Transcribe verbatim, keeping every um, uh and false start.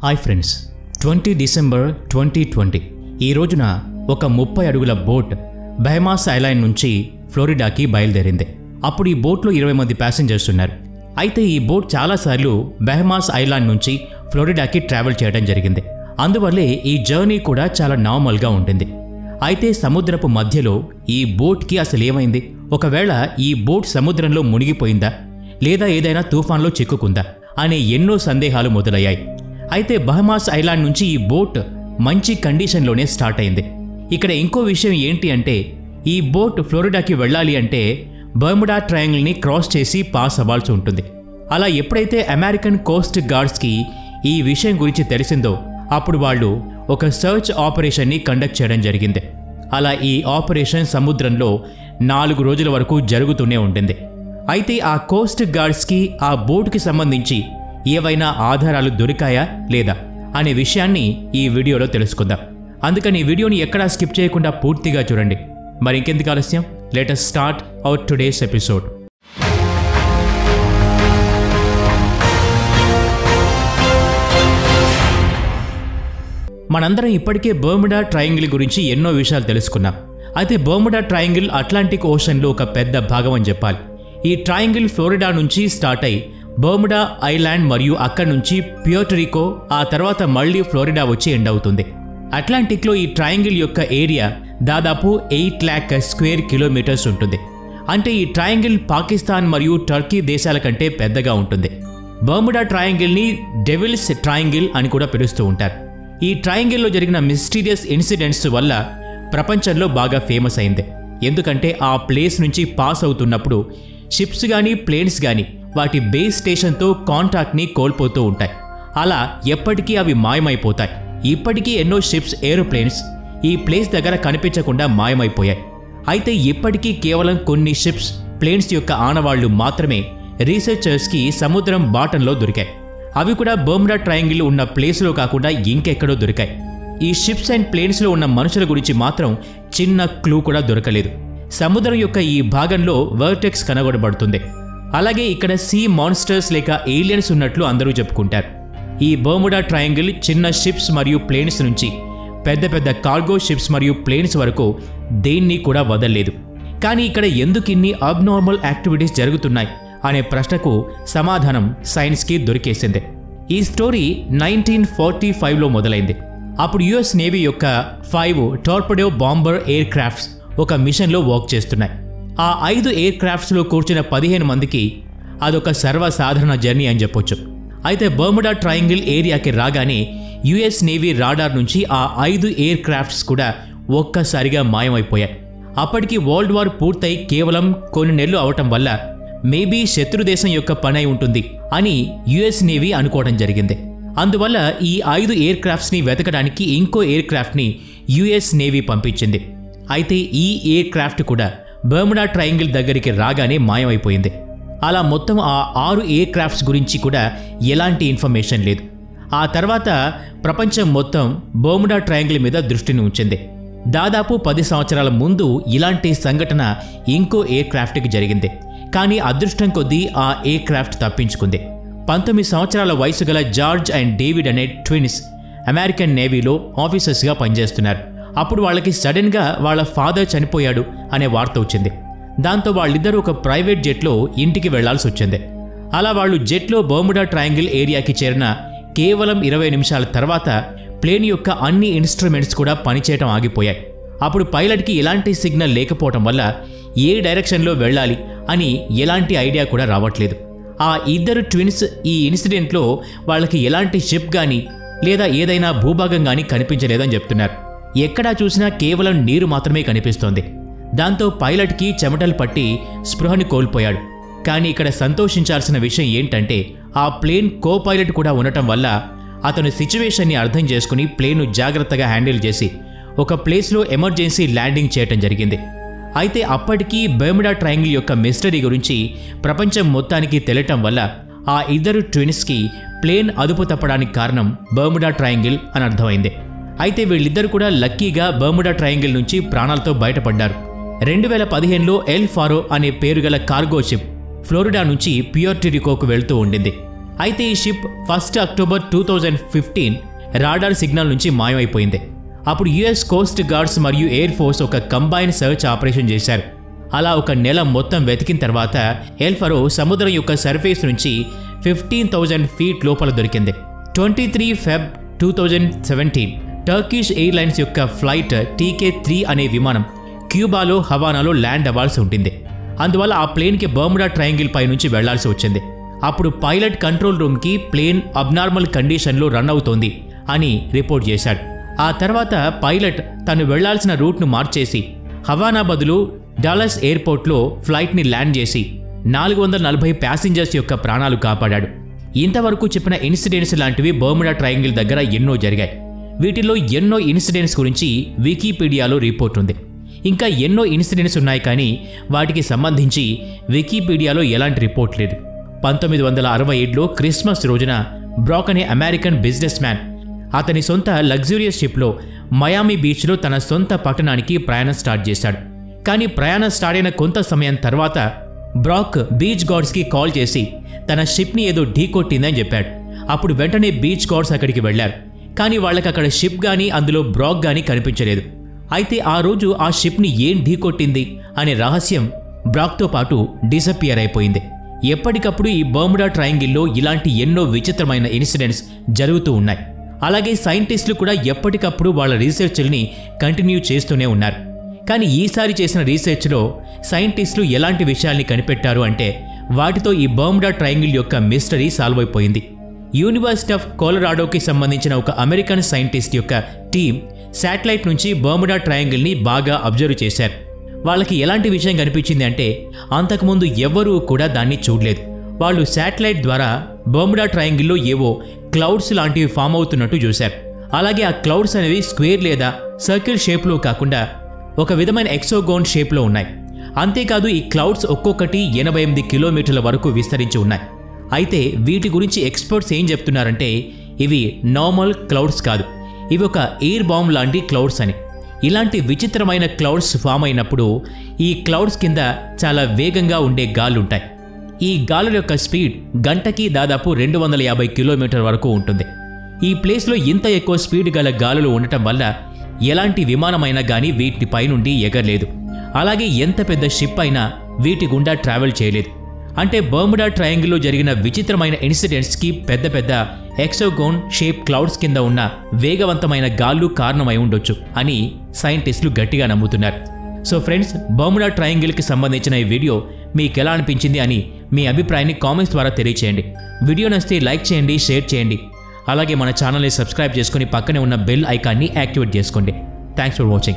Hi friends, twenty December twenty twenty ఈ రోజున ఒక ముప్పై అడుగుల బోట్ బహమాస్ ఐలాండ్ నుంచి ఫ్లోరిడాకి బయలుదేరింది. అప్పుడు ఈ బోట్లో ఇరవై మంది ప్యాసింజర్స్ ఉన్నారు. అయితే ఈ బోట్ చాలాసార్లు బహమాస్ ఐలాండ్ నుంచి ఫ్లోరిడాకి ట్రావెల్ చేయడం జరిగింది. అందువల్లే ఈ జర్నీ కూడా చాలా నార్మల్గా ఉంటుంది. అయితే సముద్రపు మధ్యలో ఈ బోట్కి అసలు ఏమైంది? ఒకవేళ ఈ బోట్ సముద్రంలో మునిగిపోయిందా లేదా ఏదైనా తుఫాన్లో చిక్కుకుందా అనే ఎన్నో సందేహాలు మొదలయ్యాయి. అయితే బహమాస్ ఐలాండ్ నుంచి ఈ బోట్ మంచి కండిషన్లోనే స్టార్ట్ అయింది. ఇక్కడ ఇంకో విషయం ఏంటి అంటే, ఈ బోట్ ఫ్లోరిడాకి వెళ్ళాలి అంటే బర్ముడా ట్రయాంగిల్ని క్రాస్ చేసి పాస్ అవ్వాల్సి ఉంటుంది. అలా ఎప్పుడైతే అమెరికన్ కోస్ట్ గార్డ్స్కి ఈ విషయం గురించి తెలిసిందో అప్పుడు వాళ్ళు ఒక సర్చ్ ఆపరేషన్ని కండక్ట్ చేయడం జరిగింది. అలా ఈ ఆపరేషన్ సముద్రంలో నాలుగు రోజుల వరకు జరుగుతూనే ఉంటుంది. అయితే ఆ కోస్ట్ గార్డ్స్కి ఆ బోట్కి సంబంధించి ఏవైనా ఆధారాలు దొరికాయా లేదా అనే విషయాన్ని ఈ వీడియోలో తెలుసుకుందాం. అందుకని ఈ వీడియోని ఎక్కడా స్కిప్ చేయకుండా పూర్తిగా చూడండి. మరి ఇంకెందుకు ఆలస్యం, let us start our today's episode. మనందరం ఇప్పటికే బర్ముడా ట్రయాంగిల్ గురించి ఎన్నో విషయాలు తెలుసుకున్నాం. అయితే బర్ముడా ట్రయాంగిల్ అట్లాంటిక్ ఓషన్లో ఒక పెద్ద భాగం అని చెప్పాలి. ఈ ట్రయాంగిల్ ఫ్లోరిడా నుంచి స్టార్ట్ అయి బర్ముడా ఐలాండ్ మరియు అక్కడి నుంచి ప్యూర్టోరికో, ఆ తర్వాత మళ్లీ ఫ్లోరిడా వచ్చి ఎండ్ అవుతుంది. అట్లాంటిక్లో ఈ ట్రయాంగిల్ యొక్క ఏరియా దాదాపు ఎయిట్ ల్యాక్ స్క్వేర్ కిలోమీటర్స్ ఉంటుంది. అంటే ఈ ట్రయాంగిల్ పాకిస్తాన్ మరియు టర్కీ దేశాల కంటే పెద్దగా ఉంటుంది. బర్ముడా ట్రయాంగిల్ని డెవిల్స్ ట్రయాంగిల్ అని కూడా పిలుస్తూ ఉంటారు. ఈ ట్రయాంగిల్లో జరిగిన మిస్టీరియస్ ఇన్సిడెంట్స్ వల్ల ప్రపంచంలో బాగా ఫేమస్ అయింది. ఎందుకంటే ఆ ప్లేస్ నుంచి పాస్ అవుతున్నప్పుడు షిప్స్ కానీ ప్లేన్స్ కానీ వాటి బేస్ స్టేషన్తో కాంటాక్ట్ని కోల్పోతూ ఉంటాయి. అలా ఎప్పటికీ అవి మాయమైపోతాయి. ఇప్పటికీ ఎన్నో షిప్స్, ఏరోప్లేన్స్ ఈ ప్లేస్ దగ్గర కనిపించకుండా మాయమైపోయాయి. అయితే ఇప్పటికీ కేవలం కొన్ని షిప్స్, ప్లేన్స్ యొక్క ఆనవాళ్లు మాత్రమే రీసెర్చర్స్కి సముద్రం బాటంలో దొరికాయి. అవి కూడా బర్ముడా ట్రయాంగిల్ ఉన్న ప్లేస్లో కాకుండా ఇంకెక్కడో దొరికాయి. ఈ షిప్స్ అండ్ ప్లేన్స్లో ఉన్న మనుషుల గురించి మాత్రం చిన్న క్లూ కూడా దొరకలేదు. సముద్రం యొక్క ఈ భాగంలో వర్టెక్స్ కనుగొనబడుతుంది. అలాగే ఇక్కడ సీ మాన్స్టర్స్ లేక ఏలియన్స్ ఉన్నట్లు అందరూ చెప్పుకుంటారు. ఈ బర్ముడా ట్రయాంగిల్ చిన్న షిప్స్ మరియు ప్లేన్స్ నుంచి పెద్ద పెద్ద కార్గో షిప్స్ మరియు ప్లేన్స్ వరకు దేన్ని కూడా వదలలేదు. కానీ ఇక్కడ ఎందుకు ఇన్ని అబ్నార్మల్ యాక్టివిటీస్ జరుగుతున్నాయి అనే ప్రశ్నకు సమాధానం సైన్స్కి దొరికేసింది. ఈ స్టోరీ నైన్టీన్ ఫార్టీ ఫైవ్లో మొదలైంది. అప్పుడు యుఎస్ నేవీ యొక్క five torpedo bomber aircrafts ఒక మిషన్లో వర్క్ చేస్తున్నాయి. ఆ ఐదు ఎయిర్ క్రాఫ్ట్స్లో కూర్చున్న పదిహేను మందికి అదొక సర్వసాధారణ జర్నీ అని చెప్పొచ్చు. అయితే బర్ముడా ట్రయాంగిల్ ఏరియాకి రాగానే యుఎస్ నేవీ రాడార్ నుంచి ఆ ఐదు ఎయిర్ క్రాఫ్ట్స్ కూడా ఒక్కసారిగా మాయమైపోయాయి. అప్పటికి వరల్డ్ వార్ పూర్తయి కేవలం కొన్ని నెలలు అవటం వల్ల మేబీ శత్రుదేశం యొక్క పని అయి ఉంటుంది అని యుఎస్ నేవీ అనుకోవడం జరిగింది. అందువల్ల ఈ ఐదు ఎయిర్ క్రాఫ్ట్స్ని వెతకడానికి ఇంకో ఎయిర్ క్రాఫ్ట్ని యుఎస్ నేవీ పంపించింది. అయితే ఈ ఎయిర్ క్రాఫ్ట్ కూడా బర్ముడా ట్రయాంగిల్ దగ్గరికి రాగానే మాయమైపోయింది. అలా మొత్తం ఆ ఆరు ఎయిర్ క్రాఫ్ట్స్ గురించి కూడా ఎలాంటి ఇన్ఫర్మేషన్ లేదు. ఆ తర్వాత ప్రపంచం మొత్తం బర్ముడా ట్రయాంగిల్ మీద దృష్టిని ఉంచింది. దాదాపు పది సంవత్సరాల ముందు ఇలాంటి సంఘటన ఇంకో ఎయిర్ క్రాఫ్ట్కి జరిగింది. కానీ అదృష్టం కొద్దీ ఆ ఎయిర్ క్రాఫ్ట్ తప్పించుకుంది. పంతొమ్మిది సంవత్సరాల వయసు గల జార్జ్ అండ్ డేవిడ్ అనే ట్విన్స్ అమెరికన్ నేవీలో ఆఫీసర్స్గా పనిచేస్తున్నారు. అప్పుడు వాళ్ళకి సడన్గా వాళ్ళ ఫాదర్ చనిపోయాడు అనే వార్త వచ్చింది. దాంతో వాళ్ళిద్దరూ ఒక ప్రైవేట్ జెట్లో ఇంటికి వెళ్లాల్సి వచ్చింది. అలా వాళ్ళు జెట్లో బర్ముడా ట్రయాంగిల్ ఏరియాకి చేరిన కేవలం ఇరవై నిమిషాల తర్వాత ప్లేన్ యొక్క అన్ని ఇన్స్ట్రుమెంట్స్ కూడా పనిచేయటం ఆగిపోయాయి. అప్పుడు పైలట్కి ఎలాంటి సిగ్నల్ లేకపోవటం వల్ల ఏ డైరెక్షన్లో వెళ్ళాలి అని ఎలాంటి ఐడియా కూడా రావట్లేదు. ఆ ఇద్దరు ట్విన్స్ ఈ ఇన్సిడెంట్లో వాళ్ళకి ఎలాంటి షిప్ కానీ లేదా ఏదైనా భూభాగం కానీ కనిపించలేదని చెప్తున్నారు. ఎక్కడా చూసినా కేవలం నీరు మాత్రమే కనిపిస్తోంది. దాంతో పైలట్కి చెమటలు పట్టి స్పృహని కోల్పోయాడు. కానీ ఇక్కడ సంతోషించాల్సిన విషయం ఏంటంటే ఆ ప్లేన్ కో పైలట్ కూడా ఉండటం వల్ల అతను సిచ్యువేషన్ని అర్థం చేసుకుని ప్లేన్ను జాగ్రత్తగా హ్యాండిల్ చేసి ఒక ప్లేస్లో ఎమర్జెన్సీ ల్యాండింగ్ చేయటం జరిగింది. అయితే అప్పటికీ బర్ముడా ట్రయాంగిల్ యొక్క మిస్టరీ గురించి ప్రపంచం మొత్తానికి తెలియటం వల్ల ఆ ఇద్దరు ట్విన్స్కి ప్లేన్ అదుపు తప్పడానికి కారణం బర్ముడా ట్రయాంగిల్ అని అర్థమైంది. అయితే వీళ్ళిద్దరు కూడా లక్కీగా బర్ముడా ట్రయాంగిల్ నుంచి ప్రాణాలతో బయటపడ్డారు. రెండు వేల పదిహేనులో ఎల్ ఫారో అనే పేరుగల కార్గో షిప్ ఫ్లోరిడా నుంచి ప్యూర్టోరికోకు వెళ్తూ ఉండింది. అయితే ఈ ship first October two thousand fifteen radar signal నుంచి మాయమైపోయింది. అప్పుడు యుఎస్ కోస్ట్ గార్డ్స్ మరియు ఎయిర్ ఫోర్స్ ఒక కంబైన్ సర్చ్ ఆపరేషన్ చేశారు. అలా ఒక నెల మొత్తం వెతికిన తర్వాత ఎల్ఫరో సముద్రం యొక్క సర్ఫేస్ నుంచి ఫిఫ్టీన్ థౌజండ్ ఫీట్ లోపల దొరికింది. Twenty three Feb two thousand seventeen Turkish airlines యొక్క ఫ్లైట్ టీకే త్రీ అనే విమానం క్యూబాలో హవానాలో ల్యాండ్ అవ్వాల్సి ఉంటుంది. అందువల్ల ఆ ప్లేన్కి బర్ముడా ట్రయాంగిల్ పై నుంచి వెళ్లాల్సి వచ్చింది. అప్పుడు పైలట్ కంట్రోల్ రూమ్కి ప్లేన్ అబ్నార్మల్ కండిషన్లో రన్ అవుతోంది అని రిపోర్ట్ చేశాడు. ఆ తర్వాత పైలట్ తను వెళ్లాల్సిన రూట్ను మార్చేసి హవానా బదులు డాలస్ ఎయిర్పోర్ట్లో ఫ్లైట్ని ల్యాండ్ చేసి నాలుగు వందల నలభై ప్యాసింజర్స్ యొక్క ప్రాణాలు కాపాడాడు. ఇంతవరకు చెప్పిన ఇన్సిడెంట్స్ లాంటివి బర్ముడా ట్రయాంగిల్ దగ్గర ఎన్నో జరిగాయి. వీటిలో ఎన్నో ఇన్సిడెంట్స్ గురించి వికీపీడియాలో రిపోర్ట్ ఉంది. ఇంకా ఎన్నో ఇన్సిడెంట్స్ ఉన్నాయి, కానీ వాటికి సంబంధించి వికీపీడియాలో ఎలాంటి రిపోర్ట్ లేదు. పంతొమ్మిది వందల అరవై ఏడులో క్రిస్మస్ రోజున బ్రాక్ అనే అమెరికన్ బిజినెస్ మ్యాన్ అతని సొంత లగ్జూరియస్ షిప్లో మయామి బీచ్లో తన సొంత పట్టణానికి ప్రయాణం స్టార్ట్ చేశాడు. కానీ ప్రయాణం స్టార్ట్ అయిన కొంత సమయం తర్వాత బ్రాక్ బీచ్ గార్డ్స్కి కాల్ చేసి తన షిప్ని ఏదో ఢీకొట్టిందని చెప్పాడు. అప్పుడు వెంటనే బీచ్ గార్డ్స్ అక్కడికి వెళ్లారు, కానీ వాళ్ళకి అక్కడ షిప్ కానీ అందులో బ్రాక్ కానీ కనిపించలేదు. అయితే ఆ రోజు ఆ షిప్ని ఏం ఢీకొట్టింది అనే రహస్యం బ్రాక్తో పాటు డిసపియర్ అయిపోయింది. ఎప్పటికప్పుడు ఈ బర్ముడా ట్రయాంగిల్లో ఇలాంటి ఎన్నో విచిత్రమైన ఇన్సిడెంట్స్ జరుగుతూ ఉన్నాయి. అలాగే సైంటిస్టులు కూడా ఎప్పటికప్పుడు వాళ్ళ రీసెర్చ్ల్ని కంటిన్యూ చేస్తూనే ఉన్నారు. కానీ ఈసారి చేసిన రీసెర్చ్లో సైంటిస్టులు ఎలాంటి విషయాల్ని కనిపెట్టారు అంటే వాటితో ఈ బర్ముడా ట్రయాంగిల్ యొక్క మిస్టరీ సాల్వ్ అయిపోయింది. యూనివర్సిటీ ఆఫ్ కొలరాడోకి సంబంధించిన ఒక అమెరికన్ సైంటిస్ట్ యొక్క టీం శాటిలైట్ నుంచి బర్ముడా ట్రయాంగిల్ని బాగా అబ్జర్వ్ చేశారు. వాళ్ళకి ఎలాంటి విషయం కనిపించింది అంటే అంతకుముందు ఎవ్వరూ కూడా దాన్ని చూడలేదు. వాళ్ళు శాటిలైట్ ద్వారా బర్ముడా ట్రయాంగిల్లో ఏవో క్లౌడ్స్ లాంటివి ఫామ్ అవుతున్నట్టు చూశారు. అలాగే ఆ క్లౌడ్స్ అనేవి స్క్వేర్ లేదా సర్కిల్ షేప్లో కాకుండా ఒక విధమైన ఎక్సోగోన్ షేప్లో ఉన్నాయి. అంతేకాదు ఈ క్లౌడ్స్ ఒక్కొక్కటి ఎనభై ఎనిమిది కిలోమీటర్ల వరకు విస్తరించి ఉన్నాయి. అయితే వీటి గురించి ఎక్స్పర్ట్స్ ఏం చెప్తున్నారంటే ఇవి నార్మల్ క్లౌడ్స్ కాదు, ఇవి ఒక ఎయిర్ బాంబ్ లాంటి క్లౌడ్స్ అని. ఇలాంటి విచిత్రమైన క్లౌడ్స్ ఫామ్ అయినప్పుడు ఈ క్లౌడ్స్ కింద చాలా వేగంగా ఉండే గాలులుంటాయి. ఈ గాలుల యొక్క స్పీడ్ గంటకి దాదాపు రెండు వందల యాభై కిలోమీటర్ వరకు ఉంటుంది. ఈ ప్లేస్లో ఇంత ఎక్కువ స్పీడ్ గల గాలులు ఉండటం వల్ల ఎలాంటి విమానమైనా కానీ వీటి పైనుండి ఎగరలేదు. అలాగే ఎంత పెద్ద షిప్ అయినా వీటి గుండా ట్రావెల్ చేయలేదు. అంటే బర్ముడా ట్రయాంగిల్లో జరిగిన విచిత్రమైన ఇన్సిడెంట్స్కి పెద్ద పెద్ద ఎక్సోగోన్ షేప్ క్లౌడ్స్ కింద ఉన్న వేగవంతమైన గాళ్ళు కారణమై ఉండొచ్చు అని సైంటిస్టులు గట్టిగా నమ్ముతున్నారు. సో ఫ్రెండ్స్, బర్ముడా ట్రయాంగిల్కి సంబంధించిన ఈ వీడియో మీకు ఎలా అనిపించింది అని మీ అభిప్రాయాన్ని కామెంట్స్ ద్వారా తెలియచేయండి. వీడియో నచ్చితే లైక్ చేయండి, షేర్ చేయండి. అలాగే మన ఛానల్ని సబ్స్క్రైబ్ చేసుకుని పక్కనే ఉన్న బెల్ ఐకాన్ని యాక్టివేట్ చేసుకోండి. Thanks for watching.